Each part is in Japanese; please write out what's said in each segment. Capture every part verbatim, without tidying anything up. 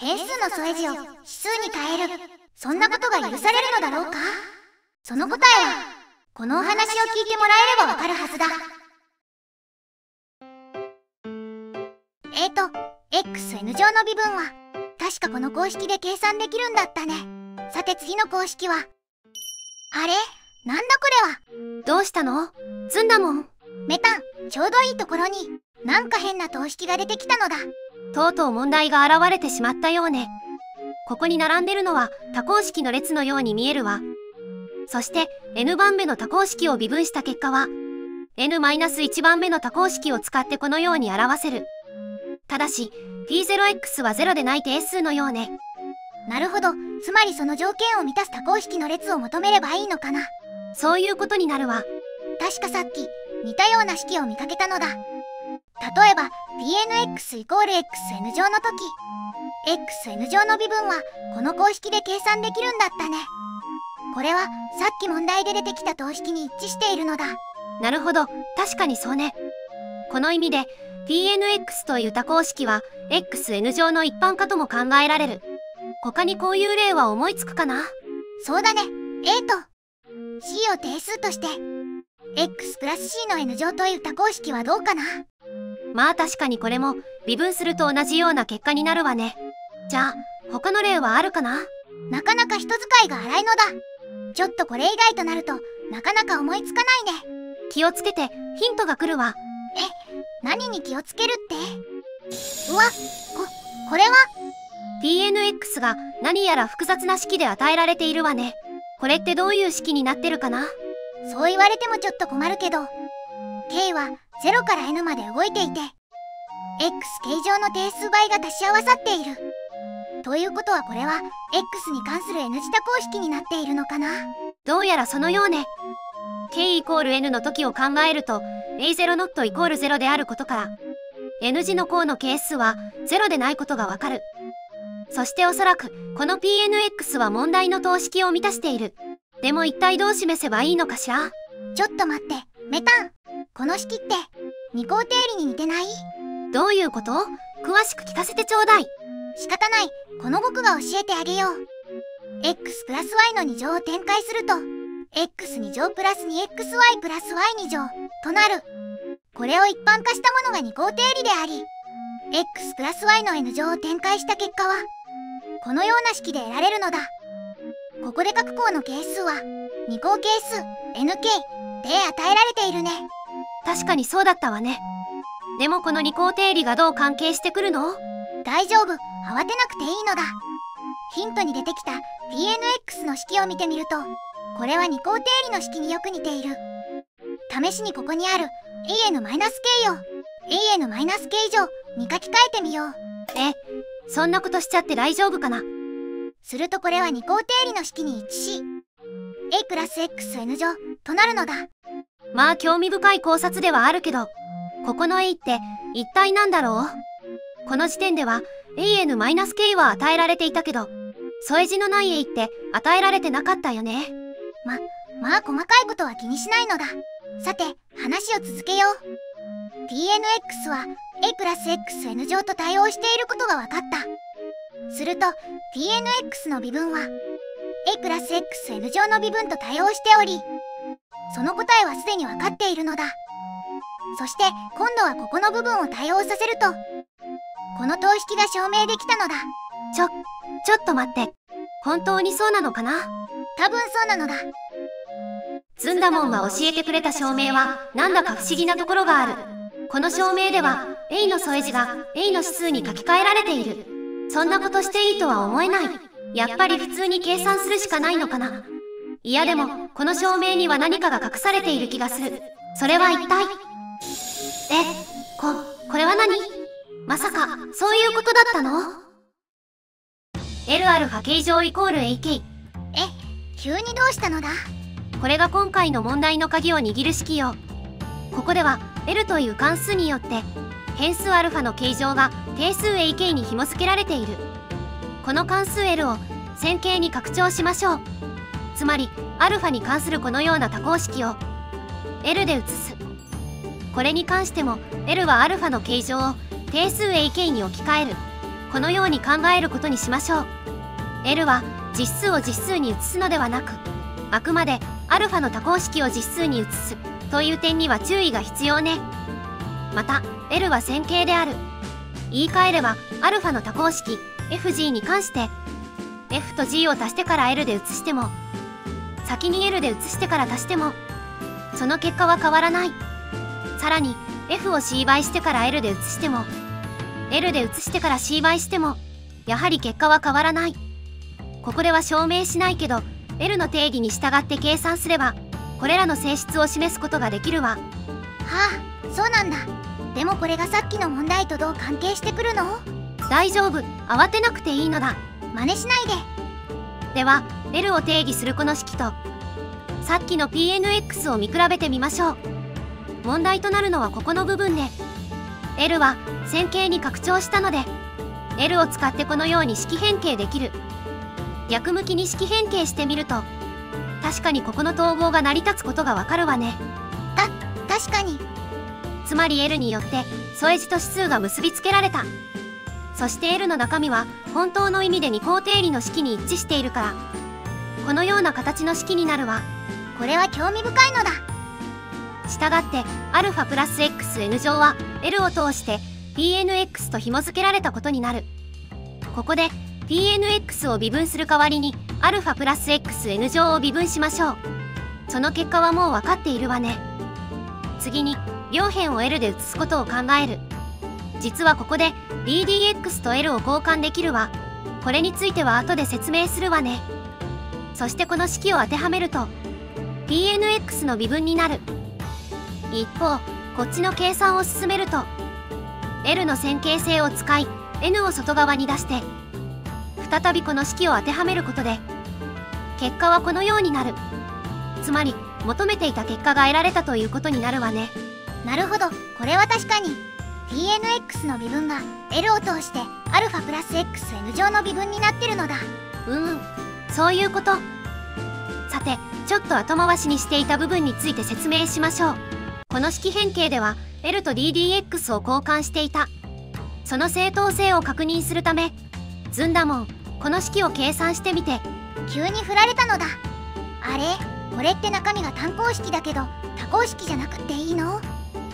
変数の添え字を指数に変える、そんなことが許されるのだろうか。その答えはこのお話を聞いてもらえればわかるはずだ。えっと エックスエヌ 乗の微分は確かこの公式で計算できるんだったね。さて次の公式は、あれ、なんだこれは。どうしたのずんだもん。メタン、ちょうどいいところになんか変な等式が出てきたのだ。とうとう問題が現れてしまったようね。ここに並んでるのは多項式の列のように見えるわ。そして n 番目の多項式を微分した結果は エヌマイナスいち 番目の多項式を使ってこのように表せる。ただし ピーゼロエックス はゼロでない定数のようね。なるほど、つまりその条件を満たす多項式の列を求めればいいのかな。そういうことになるわ。確かさっき似たような式を見かけたのだ。例えば ピーエヌエックス イコールエックスエヌ 乗の時、 エックスエヌ 乗の微分はこの公式で計算できるんだったね。これはさっき問題で出てきた等式に一致しているのだ。なるほど、確かにそうね。この意味で ピーエヌエックス という多項式は エックスエヌ 乗の一般化とも考えられる。他にこういう例は思いつくかな。そうだね。 A と C を定数として X プラス C の N 乗という多項式はどうかな。まあ確かにこれも微分すると同じような結果になるわね。じゃあ他の例はあるかな。なかなか人使いが荒いのだ。ちょっとこれ以外となるとなかなか思いつかないね。気をつけて、ヒントが来るわ。え、何に気をつけるって。うわ、こ、これは ピーエヌエックス が何やら複雑な式で与えられているわね。これってどういう式になってるかな。そう言われてもちょっと困るけど、 K はゼロから N まで動いていて エックスケー 乗の定数倍が足し合わさっている。ということはこれは X に関する N 字多項式になっているのかな。どうやらそのようね。 K=N の時を考えると エーゼロノットイコールゼロ であることから N 字の項の係数はゼロでないことがわかる。そしておそらくこの ピーエヌエックス は問題の等式を満たしている。でも一体どう示せばいいのかしら。ちょっと待って、メタン、この式って二項定理に似てない？どういうこと？詳しく聞かせてちょうだい。仕方ない、この僕が教えてあげよう。x プラス y のに乗を展開すると エックスに 乗プラス にエックスワイ プラス y に乗となる。これを一般化したものが二項定理であり、 x プラス y の n 乗を展開した結果はこのような式で得られるのだ。ここで各項の係数は二項係数 エヌケー で与えられているね。確かにそうだったわね。でもこの二項定理がどう関係してくるの？大丈夫、慌てなくていいのだ。ヒントに出てきた ピーエヌエックス の式を見てみると、これは二項定理の式によく似ている。試しにここにある エーエヌマイナスケー を エーエヌマイナスケー 以上に書き換えてみよう。え、そんなことしちゃって大丈夫かな。するとこれは二項定理の式に一致し A プラス エックスエヌ 乗となるのだ。まあ興味深い考察ではあるけど、ここの A って一体なんだろう。この時点では エーエヌマイナスケー は与えられていたけど、添え字のない A って与えられてなかったよね。ま、まあ細かいことは気にしないのだ。さて話を続けよう。 ピーエヌエックス は A プラス エックスエヌ 乗と対応していることが分かった。すると ピーエヌエックス の微分は A プラス エックスエヌ 乗の微分と対応しており、その答えはすでに分かっているのだ。そして今度はここの部分を対応させると、この等式が証明できたのだ。ちょ、ちょっと待って。本当にそうなのかな？多分そうなのだ。ずんだもんが教えてくれた証明はなんだか不思議なところがある。この証明では A の添え字が A の指数に書き換えられている。そんなことしていいとは思えない。やっぱり普通に計算するしかないのかな。いやでも、この証明には何かが隠されている気がする。それは一体。え、こ、これは何？まさか、そういうことだったの？ エルアルファケー 乗イコール エーケー。 え、急にどうしたのだ？これが今回の問題の鍵を握る式よ。ここでは、L という関数によって、変数 α の形状が定数 エーケー に紐付けられている。この関数 L を線形に拡張しましょう。つまり α に関するこのような多項式を L で写す。これに関しても L は α の形状を定数 エーケー に置き換える。このように考えることにしましょう。L は実数を実数に移すのではなく、あくまで α の多項式を実数に移すという点には注意が必要ね。また L は線形である。言い換えれば α の多項式 エフジー に関して F と G を足してから L で移しても、先に L で移してから足しても、その結果は変わらない。さらに F を C 倍してから L で移しても、L で移してから C 倍しても、やはり結果は変わらない。ここでは証明しないけど、 L の定義に従って計算すれば、これらの性質を示すことができるわ。はあ、そうなんだ。でもこれがさっきの問題とどう関係してくるの？大丈夫、慌てなくていいのだ。真似しないで。では L を定義するこの式とさっきの ピーエヌエックス を見比べてみましょう。問題となるのはここの部分で、 L は線形に拡張したので L を使ってこのように式変形できる。逆向きに式変形してみると、確かにここの統合が成り立つことがわかるわね。た、確かに。つまり L によって添え字と指数が結びつけられた。そして L の中身は本当の意味で二項定理の式に一致しているから、このような形の式になるわ。これは興味深いのだ。したがって α プラス xn 乗は L を通して ピーエヌエックス と紐付けられたことになる。ここでピーエヌエックス を微分する代わりに α プラス xn 乗を微分しましょう。その結果はもう分かっているわね。次に両辺を L で移すことを考える。実はここで ビーディーエックス と L を交換できるわ。これについては後で説明するわね。そしてこの式を当てはめると ピーエヌエックス の微分になる。一方こっちの計算を進めると L の線形性を使い N を外側に出して再びこの式を当てはめることで結果はこのようになる。つまり求めていた結果が得られたということになるわね。なるほど、これは確かに ピーエヌエックス の微分が L を通して α プラス xn 乗の微分になってるのだ。うんうん、そういうこと。さてちょっと後回しにしていた部分について説明しましょう。この式変形では L と ディーディーエックス を交換していた。その正当性を確認するため、ずんだもんこの式を計算してみて。急に振られたのだ。あれ、これって中身が単項式だけど多項式じゃなくっていいの？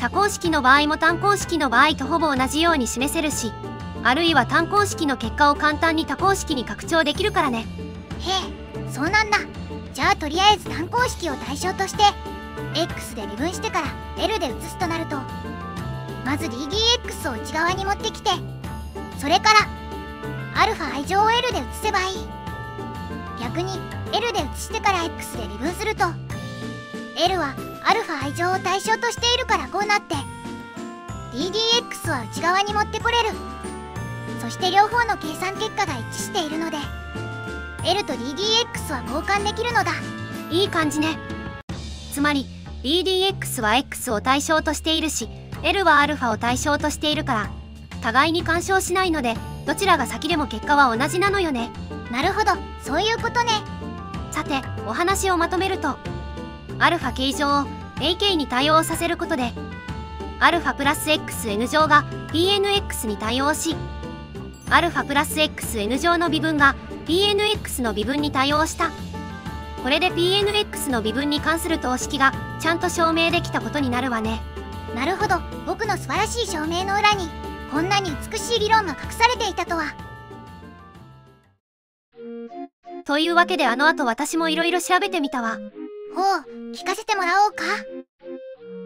多項式の場合も単項式の場合とほぼ同じように示せるし、あるいは単項式の結果を簡単に多項式に拡張できるからね。へえ、そうなんだ。じゃあとりあえず単項式を対象として X で微分してから L で移すとなると、まず ディーディーエックス を内側に持ってきて、それから αi 乗を L で移せばいい。逆に L で移してから X で微分すると L は αi 乗を対象としているからこうなって ディーディーエックス は内側に持ってこれる。そして両方の計算結果が一致しているので L と ディーディーエックス は交換できるのだ。いい感じね。つまり ディーディーエックス は X を対象としているし L は α を対象としているから互いに干渉しないので、どちらが先でも結果は同じなのよね。なるほど、そういうことね。さてお話をまとめると、 α 形状を エーケー に対応させることで α プラス xn 乗が ピーエヌエックス に対応し、 α プラス xn 乗の微分が ピーエヌエックス の微分に対応した。これで ピーエヌエックス の微分に関する等式がちゃんと証明できたことになるわね。なるほど、僕の素晴らしい証明の裏にこんなに美しい理論が隠されていたとは。というわけであの後私もいろいろ調べてみたわ。ほう、聞かせてもらおうか。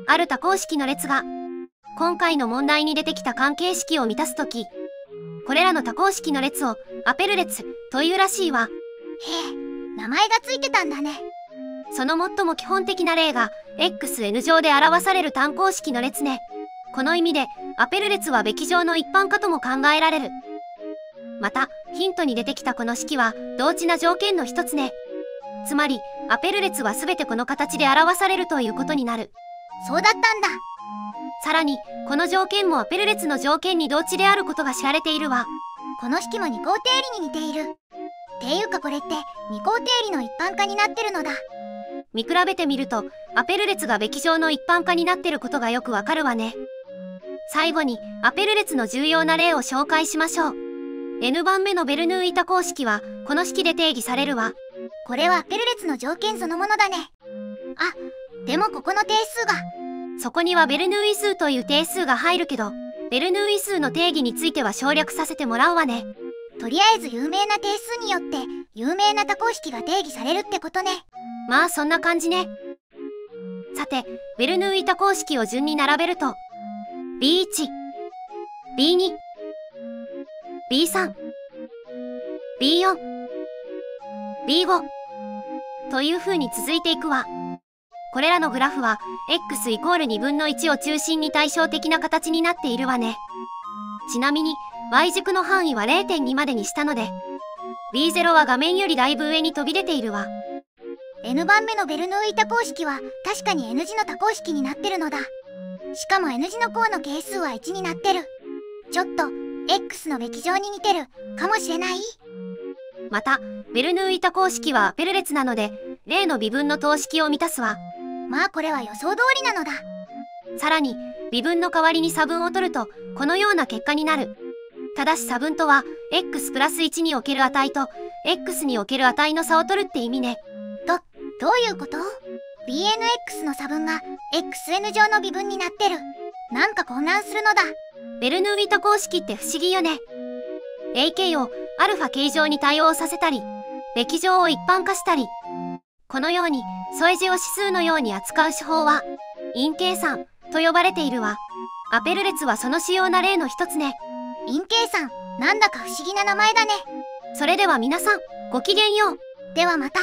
ある多項式の列が今回の問題に出てきた関係式を満たすとき、これらの多項式の列をアペル列というらしいわ。へえ、名前がついてたんだね。その最も基本的な例が エックスエヌ 乗で表される単項式の列ね。この意味でアペル列はべき上の一般化とも考えられる。またヒントに出てきたこの式は同値な条件の一つね。つまりアペル列は全てこの形で表されるということになる。そうだったんだ。さらにこの条件もアペル列の条件に同値であることが知られているわ。この式も二項定理に似ている。っていうかこれって二項定理の一般化になってるのだ。見比べてみるとアペル列がべき上の一般化になってることがよくわかるわね。最後にアペル列の重要な例を紹介しましょう。エヌばんめのベルヌーイ多項式はこの式で定義されるわ。これはペルレツの条件そのものだね。あ、でもここの定数が。そこにはベルヌーイ数という定数が入るけど、ベルヌーイ数の定義については省略させてもらうわね。とりあえず有名な定数によって有名な多項式が定義されるってことね。まあそんな感じね。さて、ベルヌーイ多項式を順に並べると、ビーワン、ビーツー、ビースリー、ビーフォー、ビーファイブ という風に続いていくわ。これらのグラフは x イコールにぶんのいちを中心に対照的な形になっているわね。ちなみに y 軸の範囲は れいてんに までにしたので ビーゼロ は画面よりだいぶ上に飛び出ているわ。エヌばんめのベルヌーイ多項式は確かに N 字の多項式になってるのだ。しかも N 字の項の係数はいちになってる。ちょっと x のべき乗に似てるかもしれない。またベルヌーイ多項式はペル列なので例の微分の等式を満たすわ。まあこれは予想通りなのだ。さらに微分の代わりに差分を取るとこのような結果になる。ただし差分とは x プラスいちにおける値と x における値の差を取るって意味ね。と、どういうこと？ ビーエヌエックス の差分が xn 乗の微分になってる。なんか混乱するのだ。ベルヌーイ多項式って不思議よね。エーケー を α 形状に対応させたり、べき乗を一般化したり、このように添え字を指数のように扱う手法は陰計算と呼ばれているわ。アペル列はその主要な例の一つね。陰計算、なんだか不思議な名前だね。それでは皆さん、ごきげんよう。ではまた。